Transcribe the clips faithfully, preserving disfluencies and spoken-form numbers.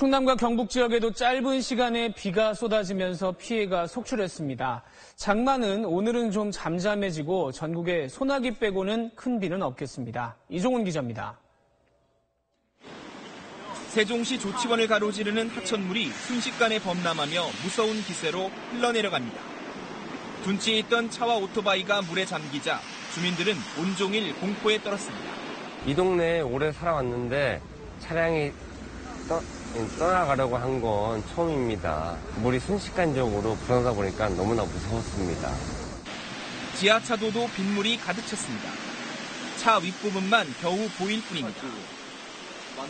충남과 경북 지역에도 짧은 시간에 비가 쏟아지면서 피해가 속출했습니다. 장마는 오늘은 좀 잠잠해지고 전국에 소나기 빼고는 큰 비는 없겠습니다. 이종훈 기자입니다. 세종시 조치원을 가로지르는 하천물이 순식간에 범람하며 무서운 기세로 흘러내려갑니다. 둔치에 있던 차와 오토바이가 물에 잠기자 주민들은 온종일 공포에 떨었습니다. 이 동네에 오래 살아왔는데 차량이 떠, 떠나가려고 한 건 처음입니다. 물이 순식간적으로 불어나다 보니까 너무나 무서웠습니다. 지하차도도 빗물이 가득 찼습니다. 차 윗부분만 겨우 보일 뿐입니다.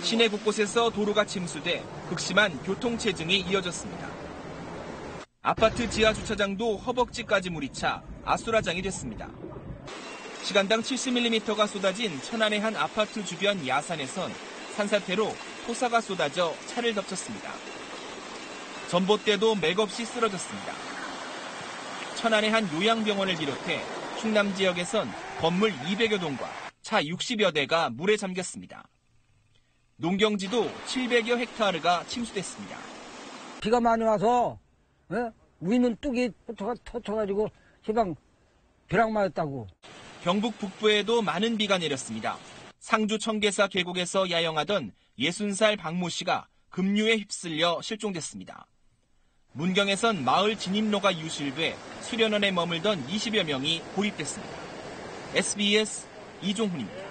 시내 곳곳에서 도로가 침수돼 극심한 교통체증이 이어졌습니다. 아파트 지하 주차장도 허벅지까지 물이 차 아수라장이 됐습니다. 시간당 칠십 밀리미터가 쏟아진 천안의 한 아파트 주변 야산에선 산사태로 토사가 쏟아져 차를 덮쳤습니다. 전봇대도 맥없이 쓰러졌습니다. 천안의 한 요양병원을 비롯해 충남 지역에선 건물 이백여 동과 차 육십여 대가 물에 잠겼습니다. 농경지도 칠백여 헥타르가 침수됐습니다. 비가 많이 와서 에? 우리는 뚝이 터쳐가지고 시방 벼락 맞았다고. 경북 북부에도 많은 비가 내렸습니다. 상주 청계사 계곡에서 야영하던 예순 살 박모 씨가 급류에 휩쓸려 실종됐습니다. 문경에선 마을 진입로가 유실돼 수련원에 머물던 이십여 명이 고립됐습니다. 에스비에스 이종훈입니다.